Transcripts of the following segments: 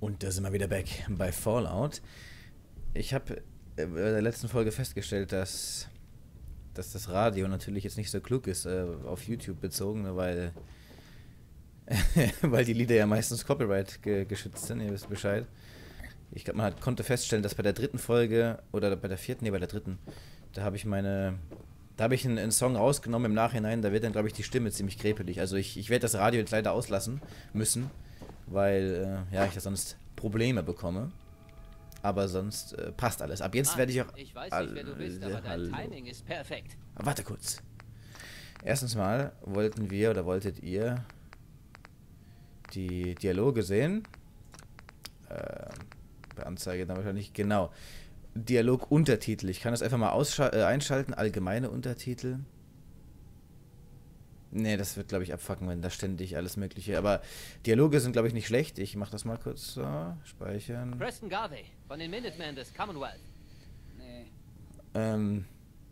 Und da sind wir wieder back bei Fallout. Ich habe in der letzten Folge festgestellt, dass das Radio natürlich jetzt nicht so klug ist, auf YouTube bezogen, weil, weil die Lieder ja meistens Copyright geschützt sind, ihr wisst Bescheid. Ich glaube, man konnte feststellen, dass bei der dritten Folge, oder bei der vierten, nee, bei der dritten, da habe ich einen Song rausgenommen im Nachhinein, da wird dann, glaube ich, die Stimme ziemlich krepelig. Also ich werde das Radio jetzt leider auslassen müssen, weil ja, ich da sonst Probleme bekomme. Aber sonst passt alles. Ab jetzt werde ich auch... Ich weiß nicht, wer du bist, aber dein Timing ist perfekt. Warte kurz. Erstens mal wollten wir, oder wolltet ihr, die Dialoge sehen. Bei Anzeige dann wahrscheinlich, genau. Dialog Untertitel. Ich kann das einfach mal einschalten. Allgemeine Untertitel. Nee, das wird, glaube ich, abfucken, wenn da ständig alles Mögliche. Aber Dialoge sind, glaube ich, nicht schlecht. Ich mache das mal kurz so. Speichern. Preston Garvey von den Minutemen des Commonwealth. Nee.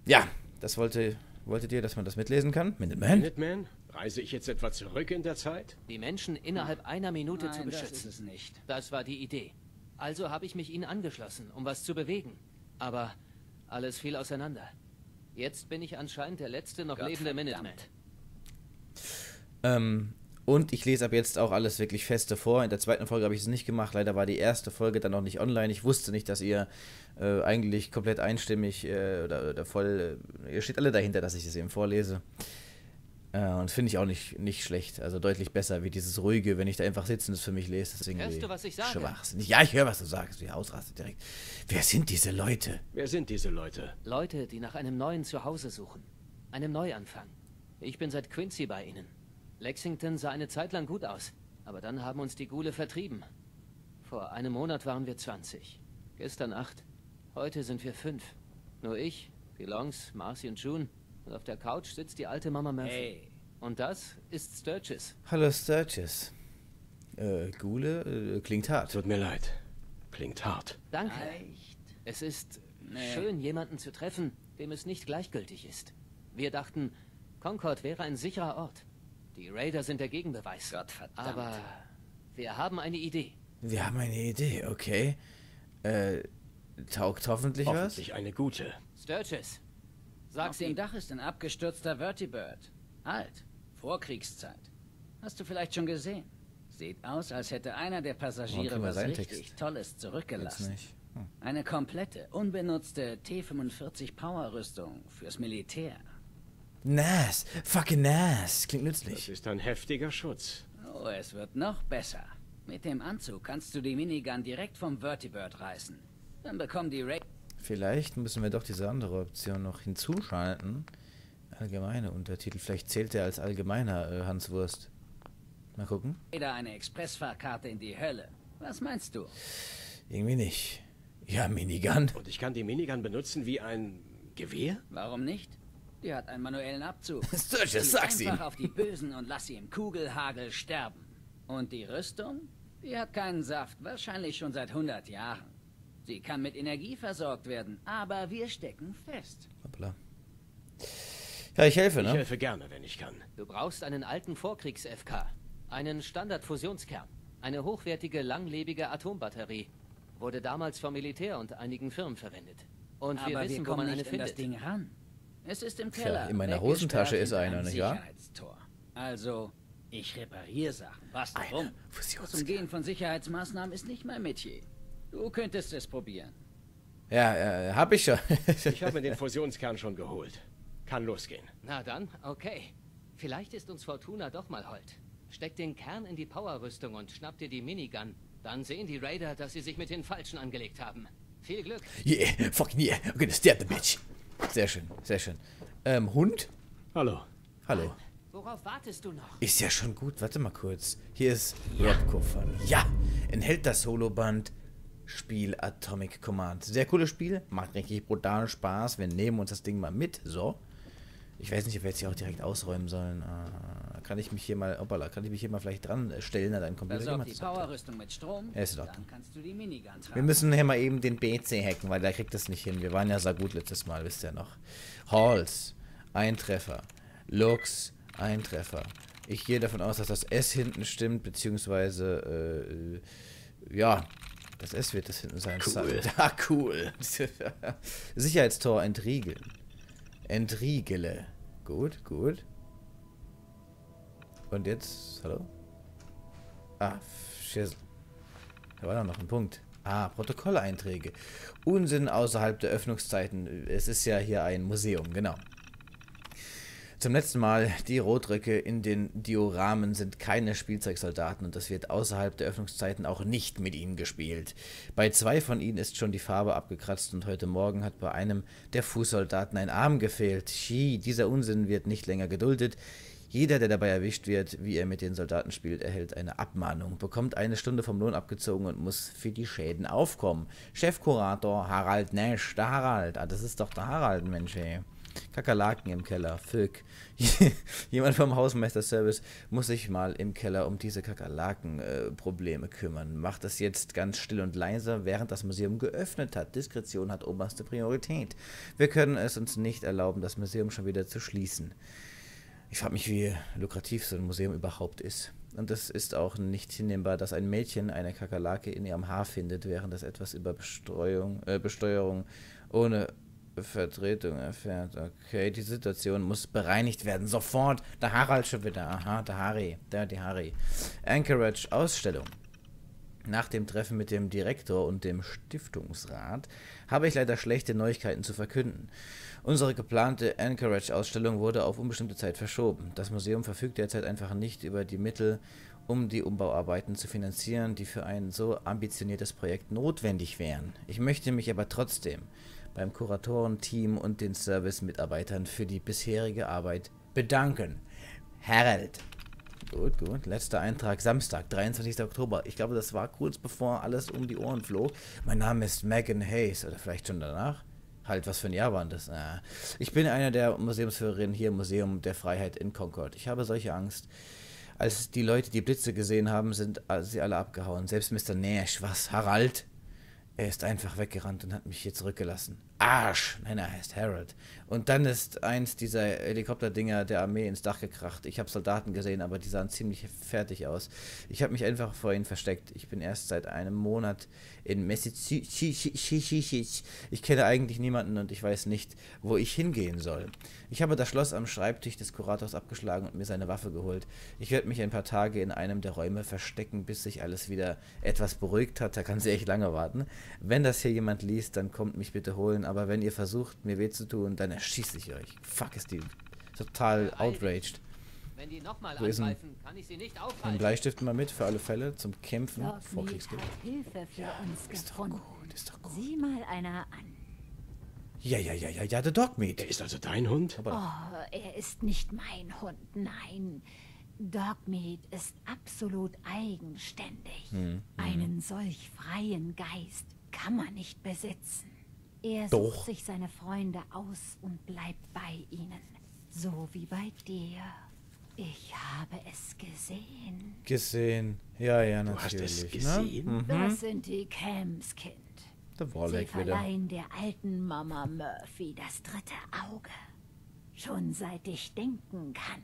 Ja, das wolltet ihr, dass man das mitlesen kann? Minutemen? Minutemen? Reise ich jetzt etwa zurück in der Zeit? Die Menschen innerhalb einer Minute zu beschützen. Das ist es nicht. Das war die Idee. Also habe ich mich ihnen angeschlossen, um was zu bewegen. Aber alles fiel auseinander. Jetzt bin ich anscheinend der letzte noch lebende Minuteman. Und ich lese ab jetzt auch alles wirklich feste vor. In der zweiten Folge habe ich es nicht gemacht. Leider war die erste Folge dann noch nicht online. Ich wusste nicht, dass ihr eigentlich komplett einstimmig oder voll... ihr steht alle dahinter, dass ich es eben vorlese. Und finde ich auch nicht schlecht. Also deutlich besser wie dieses ruhige, wenn ich da einfach sitzen, das für mich lese. Deswegen hörst du, was ich sage? Schwachsinnig. Ja, ich höre, was du sagst. Wie ausrastet direkt. Wer sind diese Leute? Wer sind diese Leute? Leute, die nach einem neuen Zuhause suchen. Einem Neuanfang. Ich bin seit Quincy bei ihnen. Lexington sah eine Zeit lang gut aus. Aber dann haben uns die Ghule vertrieben. Vor einem Monat waren wir 20. Gestern 8. Heute sind wir 5. Nur ich, die Longs, Marcy und June. Und auf der Couch sitzt die alte Mama Murphy. Hey. Und das ist Sturges. Hallo Sturges. Ghule klingt hart. Tut mir leid. Klingt hart. Danke. Leicht. Es ist schön, jemanden zu treffen, dem es nicht gleichgültig ist. Wir dachten, Concord wäre ein sicherer Ort. Die Raider sind der Gegenbeweis. Gottverdammt. Aber wir haben eine Idee. Wir haben eine Idee, okay. Taugt hoffentlich was? Hoffentlich eine gute. Sturges. Auf dem Dach ist ein abgestürzter Vertibird. Alt. Vorkriegszeit. Hast du vielleicht schon gesehen? Sieht aus, als hätte einer der Passagiere was richtig Tolles zurückgelassen. Eine komplette, unbenutzte T-45 Power-Rüstung fürs Militär. Nass. Fucking nass. Klingt nützlich. Das ist ein heftiger Schutz. Oh, es wird noch besser. Mit dem Anzug kannst du die Minigun direkt vom Vertibird reißen. Dann bekommen die Raid... Vielleicht müssen wir doch diese andere Option noch hinzuschalten. Allgemeine Untertitel. Vielleicht zählt der als allgemeiner Hanswurst. Mal gucken. Wieder eine Expressfahrkarte in die Hölle. Was meinst du? Irgendwie nicht. Ja, Minigun. Und ich kann die Minigun benutzen wie ein Gewehr? Warum nicht? Die hat einen manuellen Abzug. Sturges, sag's ihm. Einfach auf die Bösen und lass sie im Kugelhagel sterben. Und die Rüstung? Die hat keinen Saft. Wahrscheinlich schon seit 100 Jahren. Sie kann mit Energie versorgt werden, aber wir stecken fest. Hoppla. Ja, ich helfe, ne? Ich helfe gerne, wenn ich kann. Du brauchst einen alten Vorkriegs-FK, einen Standard-Fusionskern, eine hochwertige, langlebige Atombatterie. Wurde damals vom Militär und einigen Firmen verwendet. Und aber wir wissen, wo man eine findet. Das Ding ran. Es ist im Keller. Tja, in meiner Hosentasche ist einer, nicht wahr? Also, ich repariere Sachen. Was darum? Das Umgehen von Sicherheitsmaßnahmen ist nicht mein Metier. Du könntest es probieren. Ja, hab ich schon. Ich habe mir den Fusionskern schon geholt. Kann losgehen. Na dann, okay. Vielleicht ist uns Fortuna doch mal hold. Steck den Kern in die Powerrüstung und schnapp dir die Minigun. Dann sehen die Raider, dass sie sich mit den Falschen angelegt haben. Viel Glück. Yeah, fucking yeah. I'm gonna stab the bitch. Sehr schön, sehr schön. Hund? Hallo. Hallo. Mann, worauf wartest du noch? Ist ja schon gut. Warte mal kurz. Hier ist Rob-Kuffern. Ja, enthält das Holoband. Spiel Atomic Command. Sehr cooles Spiel. Macht richtig brutalen Spaß. Wir nehmen uns das Ding mal mit. So. Ich weiß nicht, ob wir jetzt hier auch direkt ausräumen sollen. Kann ich mich hier mal... Hoppala, kann ich mich hier mal vielleicht dran stellen? Na, dann kommt die Powerrüstung mit Strom. Ja, ist doch. Dann kannst du die Minigun tragen. Wir müssen hier mal eben den BC hacken, weil der kriegt das nicht hin. Wir waren ja sehr gut letztes Mal, wisst ihr noch. Halls. Eintreffer. Lux. Eintreffer. Ich gehe davon aus, dass das S hinten stimmt, beziehungsweise... Ja, das S wird das hinten sein. Cool. Ja, cool. Sicherheitstor entriegeln. Entriegele. Gut, gut. Und jetzt, hallo? Ah, Schiss. Da war noch ein Punkt. Ah, Protokolleinträge. Unsinn außerhalb der Öffnungszeiten. Es ist ja hier ein Museum, genau. Zum letzten Mal, die Rotröcke in den Dioramen sind keine Spielzeugsoldaten und es wird außerhalb der Öffnungszeiten auch nicht mit ihnen gespielt. Bei zwei von ihnen ist schon die Farbe abgekratzt und heute Morgen hat bei einem der Fußsoldaten ein Arm gefehlt. Schie, dieser Unsinn wird nicht länger geduldet. Jeder, der dabei erwischt wird, wie er mit den Soldaten spielt, erhält eine Abmahnung, bekommt eine Stunde vom Lohn abgezogen und muss für die Schäden aufkommen. Chefkurator Harold Nash, der Harald. Ah, das ist doch der Harald, Mensch, ey. Kakerlaken im Keller, Fück. Jemand vom Hausmeisterservice muss sich mal im Keller um diese Kakerlaken-Probleme kümmern. Macht das jetzt ganz still und leise, während das Museum geöffnet hat. Diskretion hat oberste Priorität. Wir können es uns nicht erlauben, das Museum schon wieder zu schließen. Ich frage mich, wie lukrativ so ein Museum überhaupt ist. Und es ist auch nicht hinnehmbar, dass ein Mädchen eine Kakerlake in ihrem Haar findet, während es etwas über Besteuerung ohne Vertretung erfährt. Okay, die Situation muss bereinigt werden. Sofort. Der Harald schon wieder. Aha, der Harry. Die Harry. Anchorage Ausstellung. Nach dem Treffen mit dem Direktor und dem Stiftungsrat habe ich leider schlechte Neuigkeiten zu verkünden. Unsere geplante Anchorage-Ausstellung wurde auf unbestimmte Zeit verschoben. Das Museum verfügt derzeit einfach nicht über die Mittel, um die Umbauarbeiten zu finanzieren, die für ein so ambitioniertes Projekt notwendig wären. Ich möchte mich aber trotzdem beim Kuratorenteam und den Service-Mitarbeitern für die bisherige Arbeit bedanken. Harold. Gut, gut. Letzter Eintrag, Samstag, 23. Oktober. Ich glaube, das war kurz bevor alles um die Ohren flog. Mein Name ist Megan Hayes, oder vielleicht schon danach. Halt, was für ein Jahr war das? Ich bin einer der Museumsführerinnen hier im Museum der Freiheit in Concord. Ich habe solche Angst. Als die Leute die Blitze gesehen haben, sind sie alle abgehauen. Selbst Mr. Nash, was? Harald? Er ist einfach weggerannt und hat mich hier zurückgelassen. Arsch! Nein, er heißt Harold. Und dann ist eins dieser Helikopterdinger der Armee ins Dach gekracht. Ich habe Soldaten gesehen, aber die sahen ziemlich fertig aus. Ich habe mich einfach vor ihnen versteckt. Ich bin erst seit einem Monat in Massachusetts. Ich kenne eigentlich niemanden und ich weiß nicht, wo ich hingehen soll. Ich habe das Schloss am Schreibtisch des Kurators abgeschlagen und mir seine Waffe geholt. Ich werde mich ein paar Tage in einem der Räume verstecken, bis sich alles wieder etwas beruhigt hat. Da kann sie echt lange warten. Wenn das hier jemand liest, dann kommt mich bitte holen, aber wenn ihr versucht, mir weh zu tun, dann erschieße ich euch. Fuck, ist die total outraged. Wenn die nochmal angreifen, kann ich sie nicht aufhalten. Ein Bleistift mal mit für alle Fälle zum Kämpfen vor Kriegsgeld. Ist doch gut, ist doch gut. Sieh mal einer an. Ja, der Dogmeat. Er ist also dein Hund? Oh, er ist nicht mein Hund, nein. Dogmeat ist absolut eigenständig. Einen solch freien Geist kann man nicht besitzen. Er sucht sich seine Freunde aus und bleibt bei ihnen. So wie bei dir. Ich habe es gesehen. Gesehen. Ja, natürlich. Du hast es gesehen? Mhm. Das sind die Camps, Kind. Sie verleihen der alten Mama Murphy das dritte Auge. Schon seit ich denken kann.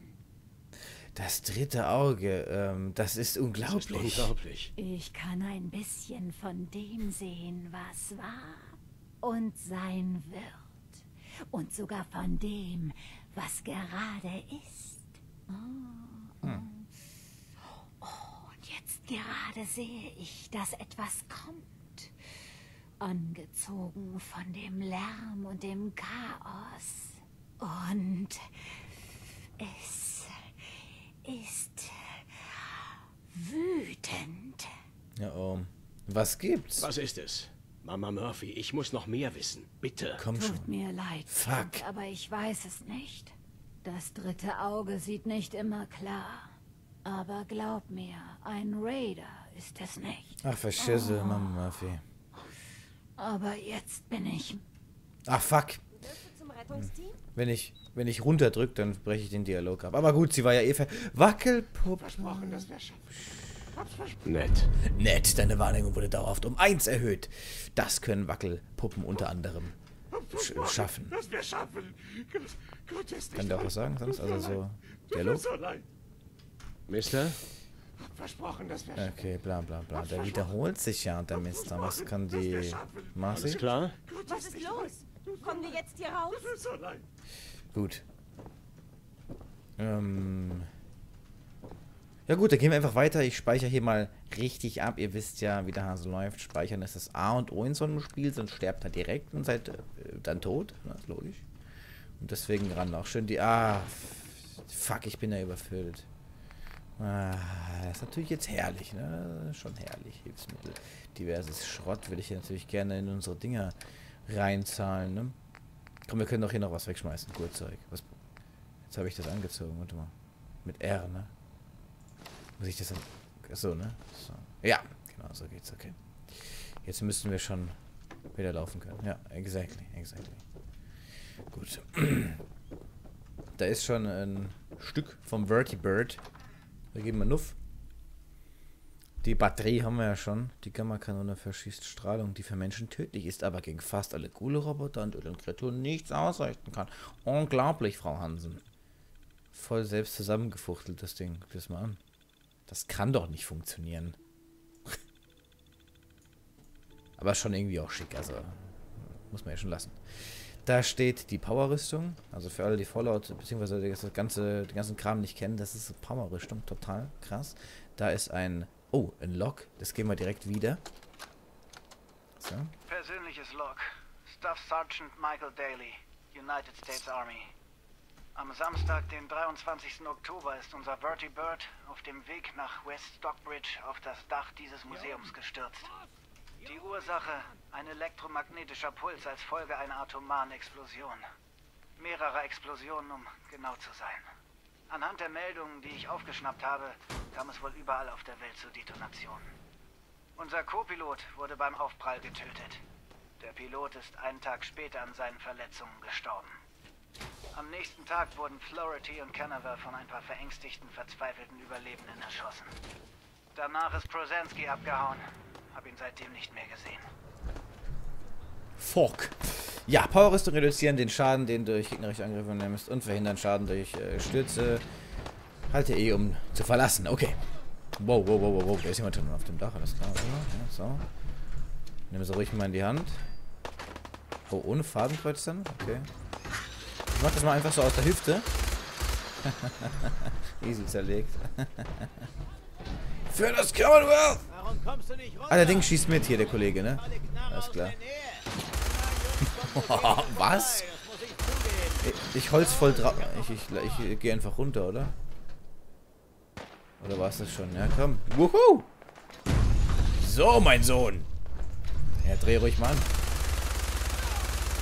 Das dritte Auge, das ist unglaublich. Das ist unglaublich. Ich kann ein bisschen von dem sehen, was war und sein wird. Und sogar von dem, was gerade ist. Und jetzt gerade sehe ich, dass etwas kommt. Angezogen von dem Lärm und dem Chaos. Und es ist wütend. Ja, oh. Was gibt's? Was ist es? Mama Murphy, ich muss noch mehr wissen. Bitte. Komm schon. Tut mir leid. Fuck. Kind, aber ich weiß es nicht. Das dritte Auge sieht nicht immer klar. Aber glaub mir, ein Raider ist es nicht. Ach, verschisse, Mama Murphy. Aber jetzt bin ich... Ach, fuck. Zum Rettungsteam? Wenn ich runterdrücke, dann breche ich den Dialog ab. Aber gut, sie war ja eh Wackelpuppe. Versprochen, das wäre schon... Nett. Nett, deine Wahrnehmung wurde dauerhaft um 1 erhöht. Das können Wackelpuppen unter anderem schaffen. Kann der auch was sagen sonst? Also so... Dialog? Mister? Versprochen, dass wir okay, bla bla bla. Der wiederholt sich ja, der Mister. Was kann die... Marcy? Alles klar? Was ist los? Kommen wir jetzt hier raus? Gut. Ja gut, dann gehen wir einfach weiter. Ich speichere hier mal richtig ab. Ihr wisst ja, wie der Hase läuft. Speichern ist das A und O in so einem Spiel, sonst sterbt er direkt und seid dann tot. Na, ist logisch. Und deswegen ran auch schön die... Ah, fuck, ich bin ja überfüllt. Ah, das ist natürlich jetzt herrlich, ne? Schon herrlich. Hilfsmittel. Diverses Schrott will ich hier natürlich gerne in unsere Dinger reinzahlen, ne? Komm, wir können doch hier noch was wegschmeißen. Gurtzeug. Was? Jetzt habe ich das angezogen. Warte mal. Mit R, ne? Muss ich das... Achso, ne? So. Ja, genau, so geht's, okay. Jetzt müssen wir schon wieder laufen können. Ja, exactly, exactly. Gut. Da ist schon ein Stück vom Vertibird. Da geben wir Nuff. Die Batterie haben wir ja schon. Die Gamma-Kanone verschießt Strahlung, die für Menschen tödlich ist, aber gegen fast alle Ghoul-Roboter und öden Kreaturen nichts ausrichten kann. Unglaublich, Frau Hansen. Voll selbst zusammengefuchtelt, das Ding. Guck das mal an. Das kann doch nicht funktionieren. Aber schon irgendwie auch schick, also muss man ja schon lassen. Da steht die Power-Rüstung. Also für alle, die Fallout bzw. das ganze, den ganzen Kram nicht kennen, das ist Power-Rüstung, total krass. Da ist ein... Oh, ein Log. Das gehen wir direkt wieder. So. Persönliches Log. Staff Sergeant Michael Daly, United States Army. Am Samstag, den 23. Oktober, ist unser Vertibird auf dem Weg nach West Stockbridge auf das Dach dieses Museums gestürzt. Die Ursache, ein elektromagnetischer Puls als Folge einer atomaren Explosion. Mehrere Explosionen, um genau zu sein. Anhand der Meldungen, die ich aufgeschnappt habe, kam es wohl überall auf der Welt zu Detonationen. Unser Co-Pilot wurde beim Aufprall getötet. Der Pilot ist einen Tag später an seinen Verletzungen gestorben. Am nächsten Tag wurden Flaherty und Canaver von ein paar verängstigten, verzweifelten Überlebenden erschossen. Danach ist Prozensky abgehauen. Hab ihn seitdem nicht mehr gesehen. Fuck. Ja, Powerrüstung reduzieren den Schaden, den durch gegnerische Angriffe nimmst und verhindern Schaden durch Stürze. Halte E, um zu verlassen. Okay. Wow, wow, wow, wow, wow. Da ist jemand schon auf dem Dach. Alles klar, oder? Ja, so. Nimm sie ruhig mal in die Hand. Oh, ohne Fadenkreuz dann? Okay. Ich mach das mal einfach so aus der Hüfte. Easy zerlegt. Für das Commonwealth! Allerdings schießt mit hier der Kollege, ne? Alles klar. Was? Ich holz voll drauf. Ich gehe einfach runter, oder? Oder war es das schon? Ja, komm. Wuhu! So, mein Sohn! Ja, dreh ruhig mal an.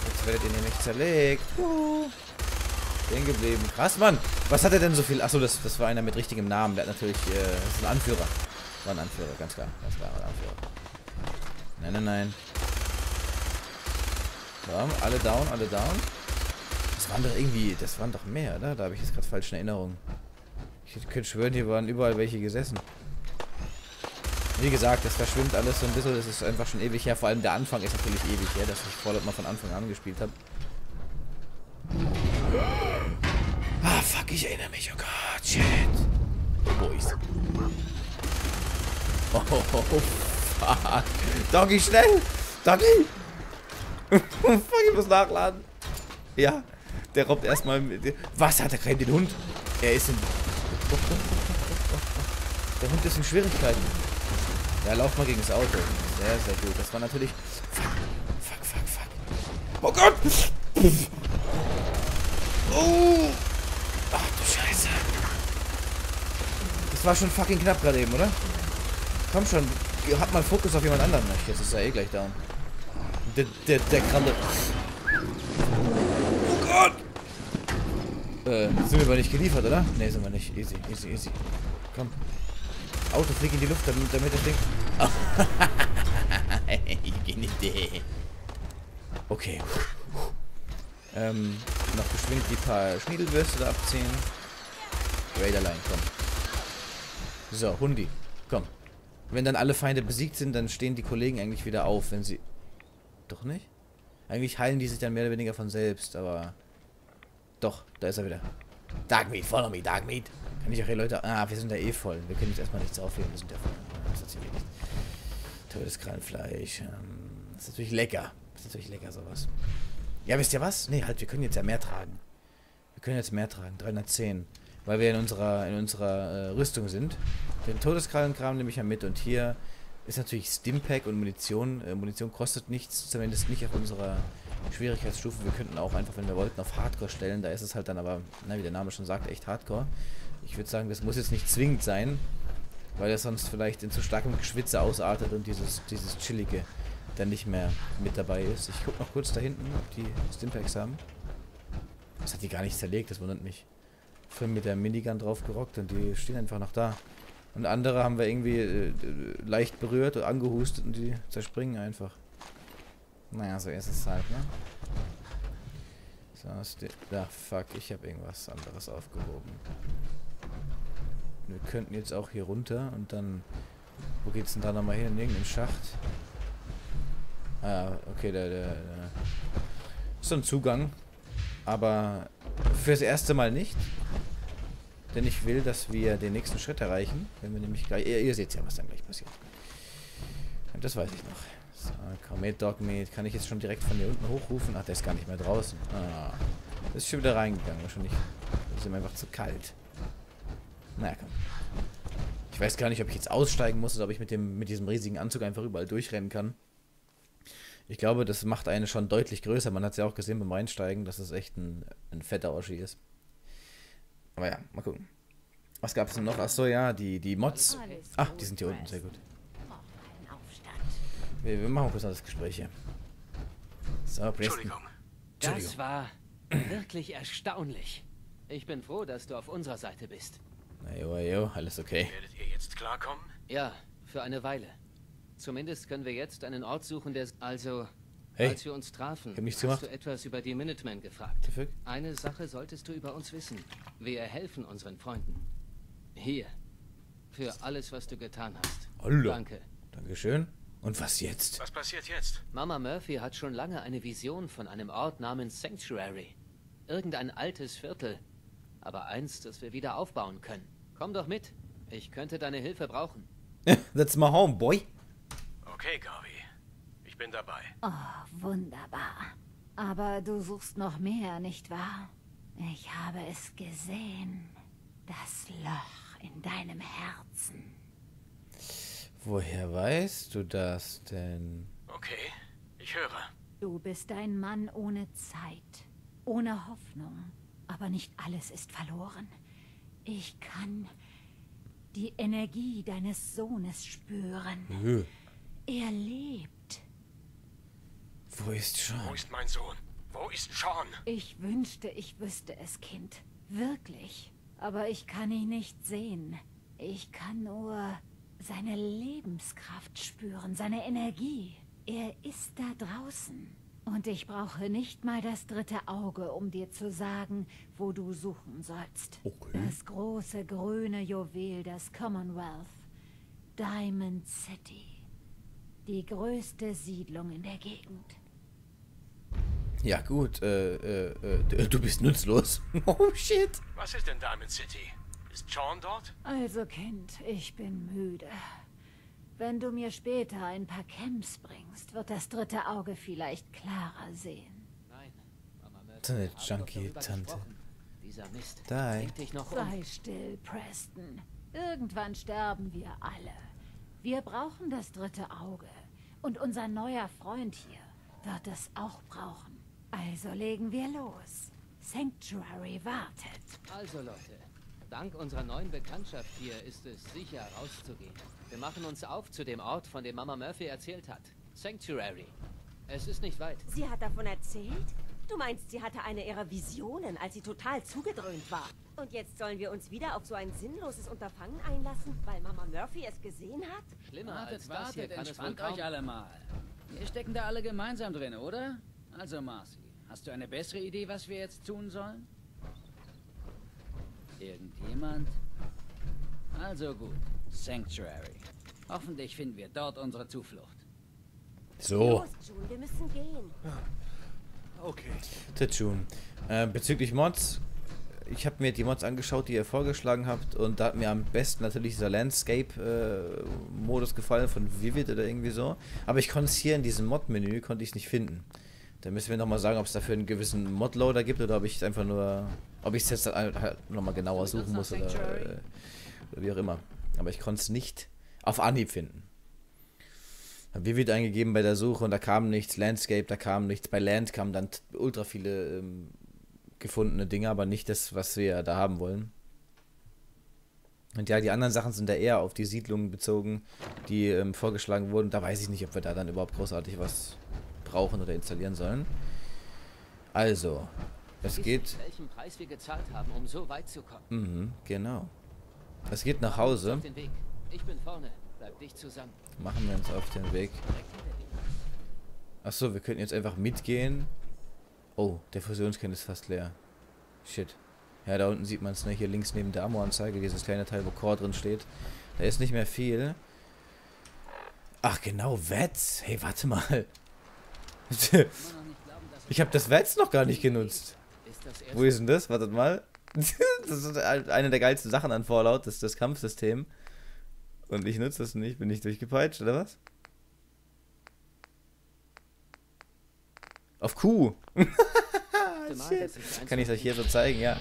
Jetzt werdet ihr nämlich zerlegt. Wuhu! Stehen geblieben. Krass, Mann. Was hat er denn so viel? Achso, das war einer mit richtigem Namen. Der hat natürlich... das ist ein Anführer. War ein Anführer, ganz klar. Ganz klar, war ein Anführer. Nein, nein, nein. Komm, alle down, alle down. Das waren doch irgendwie... Das waren doch mehr, oder? Da habe ich jetzt gerade falsche Erinnerungen. Ich könnte schwören, hier waren überall welche gesessen. Wie gesagt, das verschwimmt alles so ein bisschen. Das ist einfach schon ewig her. Vor allem der Anfang ist natürlich ewig her, dass ich Fallout mal von Anfang an gespielt habe. Ah, fuck, ich erinnere mich. Oh Gott, shit. Wo ist er? Oh, fuck. Doggy, schnell! Doggy! Fuck, ich muss nachladen. Ja, der robbt erstmal... Was hat er gerade den Hund? Er ist in... Der Hund ist in Schwierigkeiten. Ja, lauf mal gegen das Auto. Sehr, sehr gut. Das war natürlich... Fuck, fuck, fuck. Oh Gott! Oh! Ach du Scheiße. Das war schon fucking knapp gerade eben, oder? Komm schon, hat mal Fokus auf jemand anderen. Jetzt ist er eh gleich down. Der Kralle. Oh Gott! Sind wir aber nicht geliefert, oder? Ne, sind wir nicht. Easy, easy, easy. Komm. Auto, flieg in die Luft, damit das Ding... Oh. Ich geh nicht de. Okay. Noch geschwind die paar Schniedelwürste da abziehen. Raiderline, komm. So, Hundi, komm. Wenn dann alle Feinde besiegt sind, dann stehen die Kollegen eigentlich wieder auf, wenn sie... Doch nicht? Eigentlich heilen die sich dann mehr oder weniger von selbst, aber... Doch, da ist er wieder. Dogmeat, follow me, Dogmeat. Kann ich auch hier Leute... Ah, wir sind ja eh voll. Wir können jetzt erstmal nichts aufheben. Wir sind ja voll. Das ist hier nicht. Totes Krallenfleisch. Das ist natürlich lecker. Das ist natürlich lecker, sowas. Ja, wisst ihr was? Nee, halt, wir können jetzt ja mehr tragen. Wir können jetzt mehr tragen. 310. Weil wir in unserer Rüstung sind. Den Todeskrallenkram nehme ich ja mit. Und hier ist natürlich Stimpack und Munition. Munition kostet nichts, zumindest nicht auf unserer Schwierigkeitsstufe. Wir könnten auch einfach, wenn wir wollten, auf Hardcore stellen. Da ist es halt dann aber, na, wie der Name schon sagt, echt Hardcore. Ich würde sagen, das muss jetzt nicht zwingend sein, weil das sonst vielleicht in zu starkem Geschwitze ausartet und dieses Chillige dann nicht mehr mit dabei ist. Ich gucke noch kurz da hinten, ob die Stimpacks haben. Das hat die gar nicht zerlegt, das wundert mich. Film mit der Minigun drauf gerockt und die stehen einfach noch da. Und andere haben wir irgendwie leicht berührt und angehustet und die zerspringen einfach. Naja, so ist es halt, ne? So, ach, fuck, ich habe irgendwas anderes aufgehoben. Wir könnten jetzt auch hier runter und dann... Wo geht's denn da nochmal hin? In irgendeinen Schacht? Ah, okay, der ist so ein Zugang. Aber fürs erste Mal nicht. Denn ich will, dass wir den nächsten Schritt erreichen. Wenn wir nämlich gleich... Ihr seht ja, was dann gleich passiert. Das weiß ich noch. So, Comet, Dogmeat. Kann ich jetzt schon direkt von hier unten hochrufen? Ach, der ist gar nicht mehr draußen. Ah, das ist schon wieder reingegangen. Wahrscheinlich ist ihm einfach zu kalt. Naja, komm. Ich weiß gar nicht, ob ich jetzt aussteigen muss oder ob ich mit diesem riesigen Anzug einfach überall durchrennen kann. Ich glaube, das macht einen schon deutlich größer. Man hat es ja auch gesehen beim Reinsteigen, dass es echt ein fetter Oschi ist. Aber ja, mal gucken. Was gab es denn noch? Achso, ja, die Mods. Ah, die sind hier unten, sehr gut. Wir machen kurz das Gespräch hier. So, Preston. Entschuldigung. Das war wirklich erstaunlich. Ich bin froh, dass du auf unserer Seite bist. Na jo, alles okay. Werdet ihr jetzt klarkommen? Ja, für eine Weile. Zumindest können wir jetzt einen Ort suchen, der... Also, hey, als wir uns trafen, hast du etwas über die Minutemen gefragt. Eine Sache solltest du über uns wissen. Wir helfen unseren Freunden. Hier. Für alles, was du getan hast. Hallo. Danke. Dankeschön. Und was jetzt? Was passiert jetzt? Mama Murphy hat schon lange eine Vision von einem Ort namens Sanctuary. Irgendein altes Viertel. Aber eins, das wir wieder aufbauen können. Komm doch mit. Ich könnte deine Hilfe brauchen. That's my home, boy. Okay, Garvey. Ich bin dabei. Oh, wunderbar. Aber du suchst noch mehr, nicht wahr? Ich habe es gesehen. Das Loch in deinem Herzen. Woher weißt du das denn? Okay, ich höre. Du bist ein Mann ohne Zeit, ohne Hoffnung. Aber nicht alles ist verloren. Ich kann die Energie deines Sohnes spüren. Nö. Er lebt. Wo ist Sean? Wo ist mein Sohn? Wo ist Sean? Ich wünschte, ich wüsste es, Kind. Wirklich. Aber ich kann ihn nicht sehen. Ich kann nur seine Lebenskraft spüren, seine Energie. Er ist da draußen. Und ich brauche nicht mal das dritte Auge, um dir zu sagen, wo du suchen sollst. Okay. Das große grüne Juwel, das Commonwealth. Diamond City. Die größte Siedlung in der Gegend. Ja gut, du bist nutzlos. Oh shit. Was ist denn Diamond City? Ist Sean dort? Also Kind, ich bin müde. Wenn du mir später ein paar Camps bringst, wird das dritte Auge vielleicht klarer sehen. Nein, Mama Murphy, eine Junkie-Tante. Dieser Mist. Sei still, Preston. Irgendwann sterben wir alle. Wir brauchen das dritte Auge. Und unser neuer Freund hier wird es auch brauchen. Also legen wir los. Sanctuary wartet. Also Leute, dank unserer neuen Bekanntschaft hier ist es sicher rauszugehen. Wir machen uns auf zu dem Ort, von dem Mama Murphy erzählt hat. Sanctuary. Es ist nicht weit. Sie hat davon erzählt? Du meinst, sie hatte eine ihrer Visionen, als sie total zugedröhnt war. Und jetzt sollen wir uns wieder auf so ein sinnloses Unterfangen einlassen, weil Mama Murphy es gesehen hat? Schlimmer als das hier kann es wohl kaum... euch alle mal. Wir stecken da alle gemeinsam drin, oder? Also Marcy, hast du eine bessere Idee, was wir jetzt tun sollen? Irgendjemand? Also gut, Sanctuary. Hoffentlich finden wir dort unsere Zuflucht. So. Los, June, wir müssen gehen. Okay. Bezüglich Mods, ich habe mir die Mods angeschaut, die ihr vorgeschlagen habt, und da hat mir am besten natürlich dieser Landscape-Modus gefallen von Vivid oder irgendwie so. Aber ich konnte es hier in diesem Mod-Menü nicht finden. Da müssen wir nochmal sagen, ob es dafür einen gewissen Mod-Loader gibt oder ob ich es einfach nur, ob ich es jetzt halt nochmal genauer suchen muss oder wie auch immer. Aber ich konnte es nicht auf Anhieb finden. Hab Vivid eingegeben bei der Suche und da kam nichts, Landscape, da kam nichts, bei Land kamen dann ultra viele gefundene Dinge, aber nicht das, was wir da haben wollen. Und ja, die anderen Sachen sind da eher auf die Siedlungen bezogen, die vorgeschlagen wurden. Da weiß ich nicht, ob wir da dann überhaupt großartig was brauchen oder installieren sollen. Also, es geht... welchen Preis wir gezahlt haben, um so weit zu kommen. Mhm, genau. Es geht nach Hause. Ich bin vorne. Bleib dich zusammen. Machen wir uns auf den Weg. Achso, wir könnten jetzt einfach mitgehen. Oh, der Fusionskern ist fast leer. Shit. Ja, da unten sieht man es, ne? Hier links neben der Ammo-Anzeige, dieses kleine Teil, wo Core drin steht. Da ist nicht mehr viel. Ach genau, VATS. Hey, warte mal. Ich habe das VATS noch gar nicht genutzt. Wo ist denn das? Wartet mal. Das ist eine der geilsten Sachen an Fallout, das ist das Kampfsystem. Und ich nutze das nicht, bin ich durchgepeitscht, oder was? Auf Q! Shit. Kann ich es euch hier so zeigen, ja.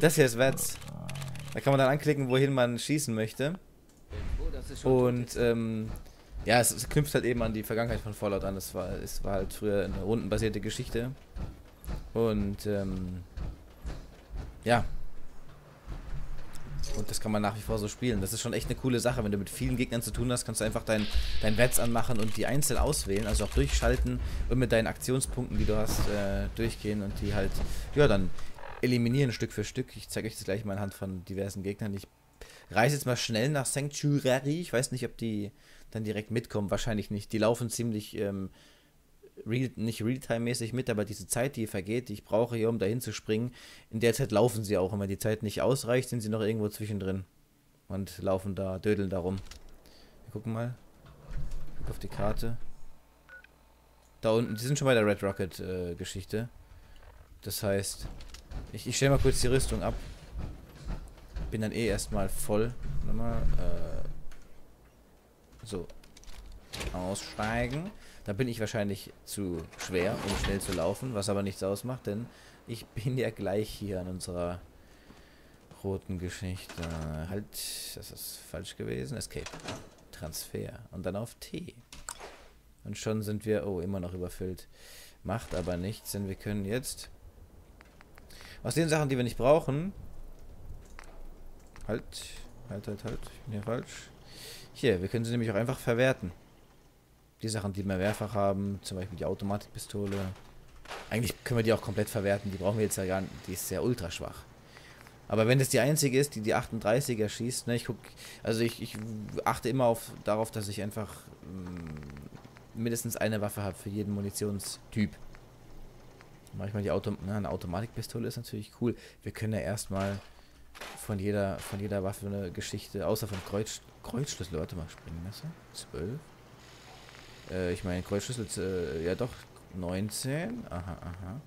Das hier ist VATS. Da kann man dann anklicken, wohin man schießen möchte. Und, ja, es knüpft halt eben an die Vergangenheit von Fallout an. Es war halt früher eine rundenbasierte Geschichte. Und, ja. Und das kann man nach wie vor so spielen. Das ist schon echt eine coole Sache. Wenn du mit vielen Gegnern zu tun hast, kannst du einfach dein VATS anmachen und die einzeln auswählen, also auch durchschalten und mit deinen Aktionspunkten, die du hast, durchgehen und die halt, ja, dann eliminieren Stück für Stück. Ich zeige euch das gleich mal anhand von diversen Gegnern. Ich reise jetzt mal schnell nach Sanctuary. Ich weiß nicht, ob die dann direkt mitkommen. Wahrscheinlich nicht. Die laufen ziemlich, nicht Realtime-mäßig mit, aber diese Zeit, die vergeht, die ich brauche hier, um dahin zu springen, in der Zeit laufen sie auch. Und wenn die Zeit nicht ausreicht, sind sie noch irgendwo zwischendrin und laufen da, dödeln da rum. Wir gucken mal. Ich gucke auf die Karte. Da unten, die sind schon bei der Red Rocket-Geschichte. Das heißt, ich stelle mal kurz die Rüstung ab. Bin dann eh erstmal voll. Warte mal, so. Aussteigen. Da bin ich wahrscheinlich zu schwer, um schnell zu laufen, was aber nichts ausmacht, denn ich bin ja gleich hier an unserer roten Geschichte. Halt, das ist falsch gewesen. Escape. Transfer. Und dann auf T. Und schon sind wir, oh, immer noch überfüllt. Macht aber nichts, denn wir können jetzt aus den Sachen, die wir nicht brauchen... Halt. Ich bin hier falsch. Hier, wir können sie nämlich auch einfach verwerten. Die Sachen, die wir mehrfach haben, zum Beispiel die Automatikpistole. Eigentlich können wir die auch komplett verwerten, die brauchen wir jetzt ja gar nicht, die ist sehr ultra schwach. Aber wenn das die einzige ist, die 38er schießt, ne, ich achte immer darauf, dass ich einfach mindestens eine Waffe habe für jeden Munitionstyp. Manchmal eine Automatikpistole ist natürlich cool. Wir können ja erstmal von jeder Waffe eine Geschichte, außer vom Kreuzschlüssel, warte mal, Springmesser, 12. Ich meine, Kreuzschlüssel, ja doch, 19. Aha.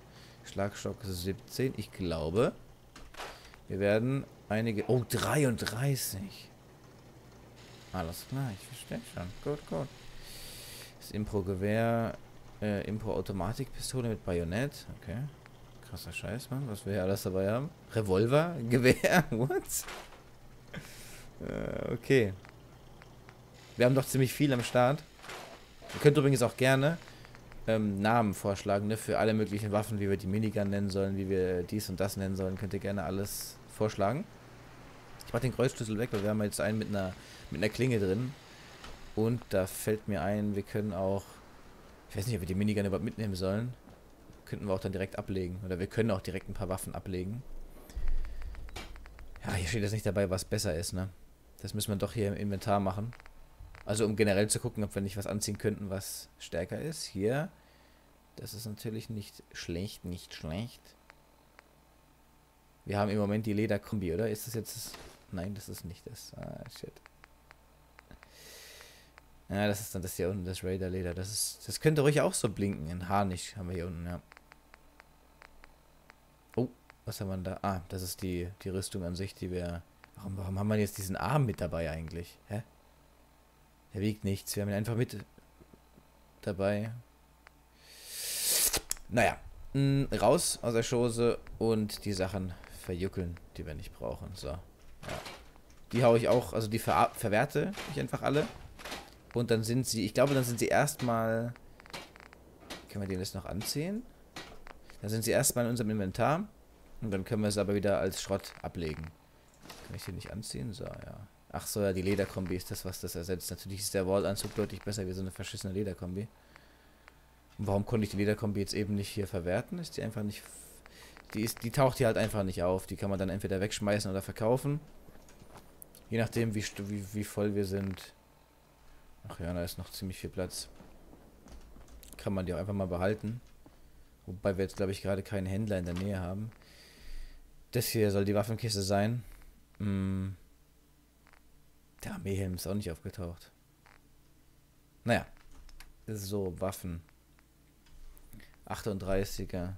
Schlagstock 17. Ich glaube, wir werden einige... Oh, 33. Alles klar, ich verstehe schon. Gut. Das Impro-Gewehr, Impro-Automatikpistole mit Bajonett. Okay. Krasser Scheiß, Mann, was wir hier alles dabei haben. Revolver, Gewehr, what? Okay. Wir haben doch ziemlich viel am Start. Ihr könnt übrigens auch gerne Namen vorschlagen, ne, für alle möglichen Waffen, wie wir die Minigun nennen sollen, wie wir dies und das nennen sollen. Könnt ihr gerne alles vorschlagen. Ich mach den Kreuzschlüssel weg, weil wir haben jetzt einen mit einer Klinge drin. Und da fällt mir ein, wir können auch... Ich weiß nicht, ob wir die Minigun überhaupt mitnehmen sollen. Könnten wir auch dann direkt ablegen. Oder wir können auch direkt ein paar Waffen ablegen. Ja, hier steht jetzt nicht dabei, was besser ist, ne? Das müssen wir doch hier im Inventar machen. Also um generell zu gucken, ob wir nicht was anziehen könnten, was stärker ist. Hier. Das ist natürlich nicht schlecht. Wir haben im Moment die Lederkombi, oder? Ist das jetzt das? Nein, das ist nicht das. Ah, shit. Ja, das ist dann das hier unten, das Raider-Leder. Das könnte ruhig auch so blinken. Ein Harnisch haben wir hier unten, ja. Oh, Was haben wir da? Ah, das ist die Rüstung an sich, die wir... Warum haben wir jetzt diesen Arm mit dabei eigentlich? Hä? Der wiegt nichts. Wir haben ihn einfach mit dabei. Naja. Raus aus der Schose und die Sachen verjuckeln, die wir nicht brauchen. So. Ja. Die haue ich auch, also die verwerte ich einfach alle. Und dann sind sie, ich glaube, dann sind sie erstmal... Können wir den jetzt noch anziehen? Dann sind sie erstmal in unserem Inventar. Und dann können wir es aber wieder als Schrott ablegen. Kann ich den nicht anziehen? So, ja. Ach so, ja, die Lederkombi ist das, was das ersetzt. Natürlich ist der Wallanzug deutlich besser wie so eine verschissene Lederkombi. Und warum konnte ich die Lederkombi jetzt eben nicht hier verwerten? Ist die einfach nicht... Die taucht hier halt einfach nicht auf. Die kann man dann entweder wegschmeißen oder verkaufen. Je nachdem, wie voll wir sind. Ach ja, da ist noch ziemlich viel Platz. Kann man die auch einfach mal behalten. Wobei wir jetzt, glaube ich, gerade keinen Händler in der Nähe haben. Das hier soll die Waffenkiste sein. Hm. Der Armeehelm ist auch nicht aufgetaucht. Naja. So, Waffen. 38er.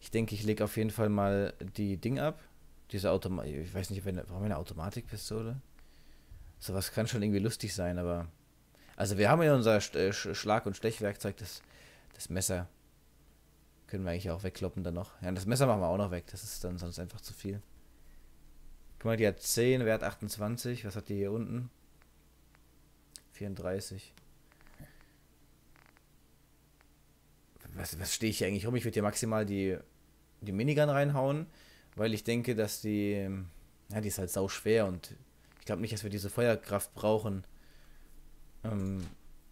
Ich denke, ich lege auf jeden Fall mal die Ding ab. Diese Automatik. Ich weiß nicht, brauchen wir eine Automatikpistole? Sowas kann schon irgendwie lustig sein, aber... Also wir haben ja unser Schlag- und Stechwerkzeug, das Messer. Können wir eigentlich auch wegkloppen dann noch. Ja, das Messer machen wir auch noch weg. Das ist dann sonst einfach zu viel. Guck mal, die hat 10, Wert 28. Was hat die hier unten? 34. Was stehe ich hier eigentlich rum? Ich würde hier maximal die Minigun reinhauen, weil ich denke, dass die... Ja, die ist halt sau schwer und ich glaube nicht, dass wir diese Feuerkraft brauchen.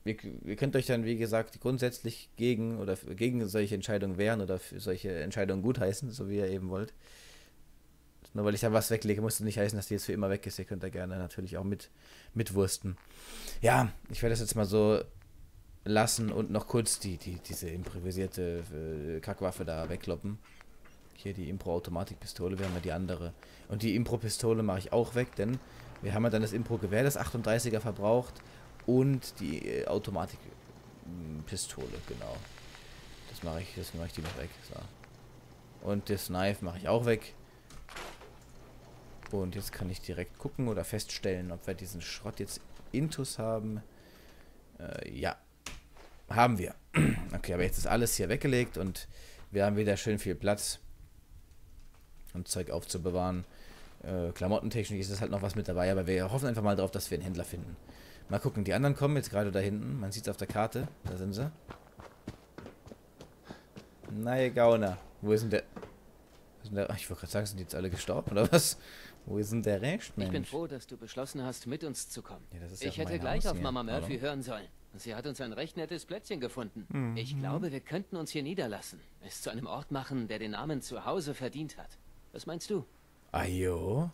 Ihr könnt euch dann, wie gesagt, grundsätzlich gegen solche Entscheidungen wehren oder für solche Entscheidungen gutheißen, so wie ihr eben wollt. Nur weil ich da was weglege, muss das nicht heißen, dass die jetzt für immer weg ist. Ihr könnt da gerne natürlich auch mitwursten. Ja, ich werde das jetzt mal so lassen und noch kurz diese improvisierte Kackwaffe da wegkloppen. Hier die Impro-Automatikpistole, wir haben ja die andere. Und die Impro-Pistole mache ich auch weg, denn wir haben ja dann das Impro-Gewehr, das 38er verbraucht. Und die Automatikpistole, genau. Das mache ich die noch weg. So. Und das Knife mache ich auch weg. Und jetzt kann ich direkt gucken oder feststellen, ob wir diesen Schrott jetzt intus haben. Ja, haben wir. Okay, aber jetzt ist alles hier weggelegt und wir haben wieder schön viel Platz, um Zeug aufzubewahren. Klamottentechnisch ist das halt noch was mit dabei, aber wir hoffen einfach mal drauf, dass wir einen Händler finden. Mal gucken, die anderen kommen jetzt gerade da hinten. Man sieht es auf der Karte. Da sind sie. Na, ihr Gauner. Wo ist denn der... Ich wollte gerade sagen, sind die jetzt alle gestorben, oder was? Wo ist denn der Rest, Mensch? Ich bin froh, dass du beschlossen hast, mit uns zu kommen. Ja, das ist ich hätte gleich auf Mama Murphy hören sollen. Sie hat uns ein recht nettes Plätzchen gefunden. Mhm. Ich glaube, wir könnten uns hier niederlassen. Es zu einem Ort machen, der den Namen Zuhause verdient hat. Was meinst du? Ajo.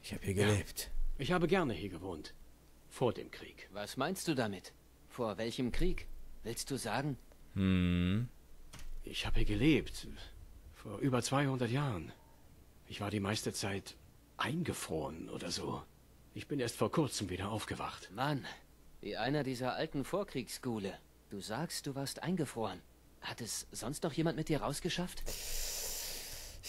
Ich habe hier gelebt. Ja, ich habe gerne hier gewohnt. Vor dem Krieg. Was meinst du damit? Vor welchem Krieg? Willst du sagen? Hm. Ich habe hier gelebt. Vor über 200 Jahren. Ich war die meiste Zeit eingefroren oder so. Ich bin erst vor kurzem wieder aufgewacht. Mann, wie einer dieser alten Vorkriegsgule. Du sagst, du warst eingefroren. Hat es sonst noch jemand mit dir rausgeschafft?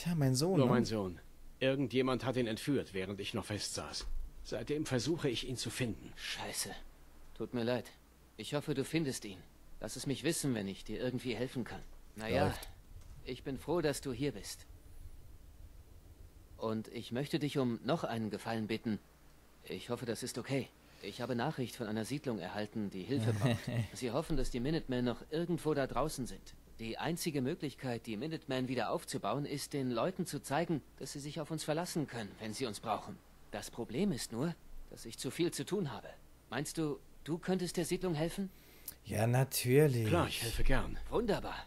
Ja, mein Sohn. Nur mein Sohn. Irgendjemand hat ihn entführt, während ich noch festsaß. Seitdem versuche ich, ihn zu finden. Scheiße. Tut mir leid. Ich hoffe, du findest ihn. Lass es mich wissen, wenn ich dir irgendwie helfen kann. Naja, ich bin froh, dass du hier bist. Und ich möchte dich um noch einen Gefallen bitten. Ich hoffe, das ist okay. Ich habe Nachricht von einer Siedlung erhalten, die Hilfe braucht. Sie hoffen, dass die Minutemen noch irgendwo da draußen sind. Die einzige Möglichkeit, die Minutemen wieder aufzubauen, ist, den Leuten zu zeigen, dass sie sich auf uns verlassen können, wenn sie uns brauchen. Das Problem ist nur, dass ich zu viel zu tun habe. Meinst du, du könntest der Siedlung helfen? Ja, natürlich. Klar, ich helfe gern. Wunderbar.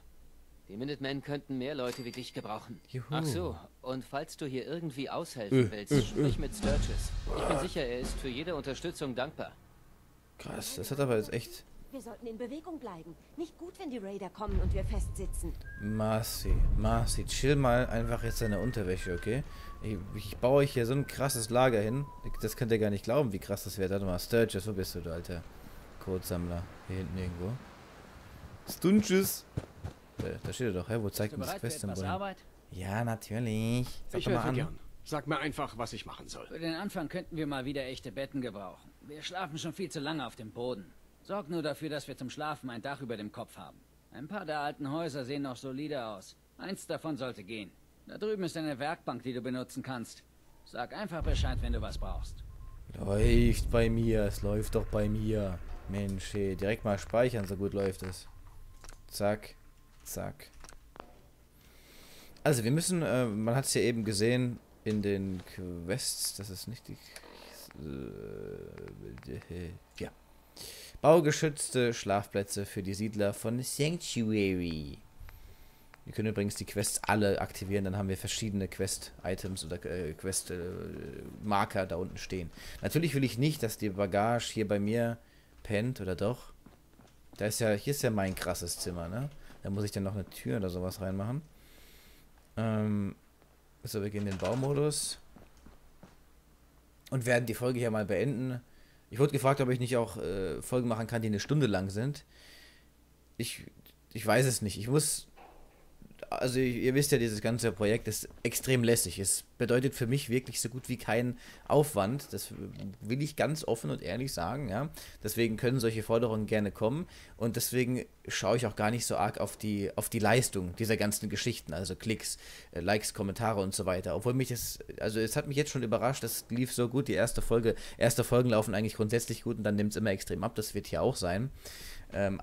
Die Minutemen könnten mehr Leute wie dich gebrauchen. Juhu. Ach so, und falls du hier irgendwie aushelfen willst, sprich mit Sturges. Ich bin sicher, er ist für jede Unterstützung dankbar. Krass, das hat aber jetzt echt... Wir sollten in Bewegung bleiben. Nicht gut, wenn die Raider kommen und wir festsitzen. Marcy, chill mal einfach jetzt deine Unterwäsche, okay? Ich baue euch hier so ein krasses Lager hin. Das könnt ihr gar nicht glauben, wie krass das wäre. Warte mal, Sturges, wo bist du, alter Codesammler? Hier hinten irgendwo. Sturges! Da steht er doch, hä? Wo zeigt mir das Quest denn? Ja, natürlich. Sag ich höre gern. Sag mir einfach, was ich machen soll. Für den Anfang könnten wir mal wieder echte Betten gebrauchen. Wir schlafen schon viel zu lange auf dem Boden. Sorg nur dafür, dass wir zum Schlafen ein Dach über dem Kopf haben. Ein paar der alten Häuser sehen noch solide aus. Eins davon sollte gehen. Da drüben ist eine Werkbank, die du benutzen kannst. Sag einfach Bescheid, wenn du was brauchst. Läuft bei mir. Es läuft doch bei mir. Mensch, hey, direkt mal speichern, so gut läuft es. Zack, zack. Also wir müssen, man hat es ja eben gesehen in den Quests, das ist nicht die... ja. Baugeschützte Schlafplätze für die Siedler von Sanctuary. Wir können übrigens die Quests alle aktivieren, dann haben wir verschiedene Quest-Items oder Quest-Marker da unten stehen. Natürlich will ich nicht, dass die Bagage hier bei mir pennt, oder doch? Da ist ja, hier ist ja mein krasses Zimmer, ne? Da muss ich dann noch eine Tür oder sowas reinmachen. So, wir gehen in den Baumodus. Und werden die Folge hier mal beenden. Ich wurde gefragt, ob ich nicht auch Folgen machen kann, die eine Stunde lang sind. Ich weiß es nicht. Ich muss... Also ihr wisst ja, dieses ganze Projekt ist extrem lässig. Es bedeutet für mich wirklich so gut wie keinen Aufwand. Das will ich ganz offen und ehrlich sagen, ja. Deswegen können solche Forderungen gerne kommen. Und deswegen schaue ich auch gar nicht so arg auf die Leistung dieser ganzen Geschichten. Also Klicks, Likes, Kommentare und so weiter. Obwohl mich das, also es hat mich jetzt schon überrascht, das lief so gut. Die erste Folgen laufen eigentlich grundsätzlich gut und dann nimmt es immer extrem ab. Das wird hier auch sein.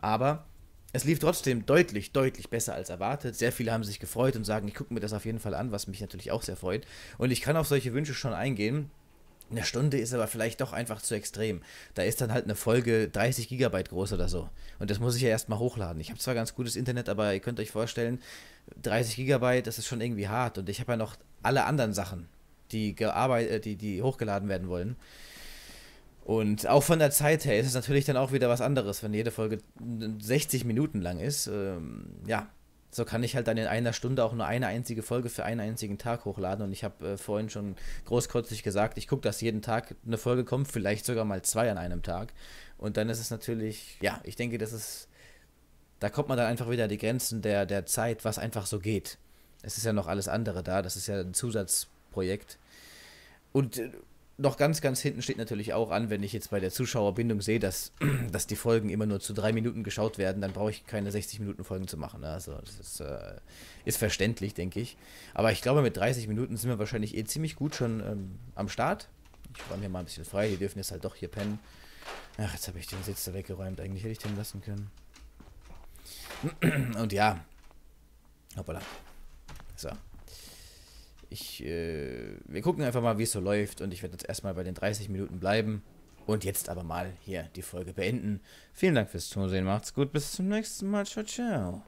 Aber... Es lief trotzdem deutlich, deutlich besser als erwartet. Sehr viele haben sich gefreut und sagen, ich gucke mir das auf jeden Fall an, was mich natürlich auch sehr freut. Und ich kann auf solche Wünsche schon eingehen. Eine Stunde ist aber vielleicht doch einfach zu extrem. Da ist dann halt eine Folge 30 GB groß oder so. Und das muss ich ja erstmal hochladen. Ich habe zwar ganz gutes Internet, aber ihr könnt euch vorstellen, 30 GB, das ist schon irgendwie hart. Und ich habe ja noch alle anderen Sachen, die hochgeladen werden wollen. Und auch von der Zeit her ist es natürlich dann auch wieder was anderes, wenn jede Folge 60 Minuten lang ist. Ja, so kann ich halt dann in einer Stunde auch nur eine einzige Folge für einen einzigen Tag hochladen. Und ich habe vorhin schon großkotzig gesagt, ich gucke, dass jeden Tag eine Folge kommt, vielleicht sogar mal 2 an einem Tag. Und dann ist es natürlich, ja, ich denke, das ist, da kommt man dann einfach wieder an die Grenzen der Zeit, was einfach so geht. Es ist ja noch alles andere da, das ist ja ein Zusatzprojekt. Und... Noch ganz, ganz hinten steht natürlich auch an, wenn ich jetzt bei der Zuschauerbindung sehe, dass die Folgen immer nur zu 3 Minuten geschaut werden, dann brauche ich keine 60-Minuten-Folgen zu machen. Also das ist verständlich, denke ich. Aber ich glaube, mit 30 Minuten sind wir wahrscheinlich eh ziemlich gut schon am Start. Ich räume hier mal ein bisschen frei, die dürfen jetzt halt doch hier pennen. Ach, jetzt habe ich den Sitz da weggeräumt, eigentlich hätte ich den lassen können. Und ja, hoppala. So. Wir gucken einfach mal, wie es so läuft und ich werde jetzt erstmal bei den 30 Minuten bleiben und jetzt aber mal hier die Folge beenden. Vielen Dank fürs Zusehen, macht's gut, bis zum nächsten Mal, ciao, ciao.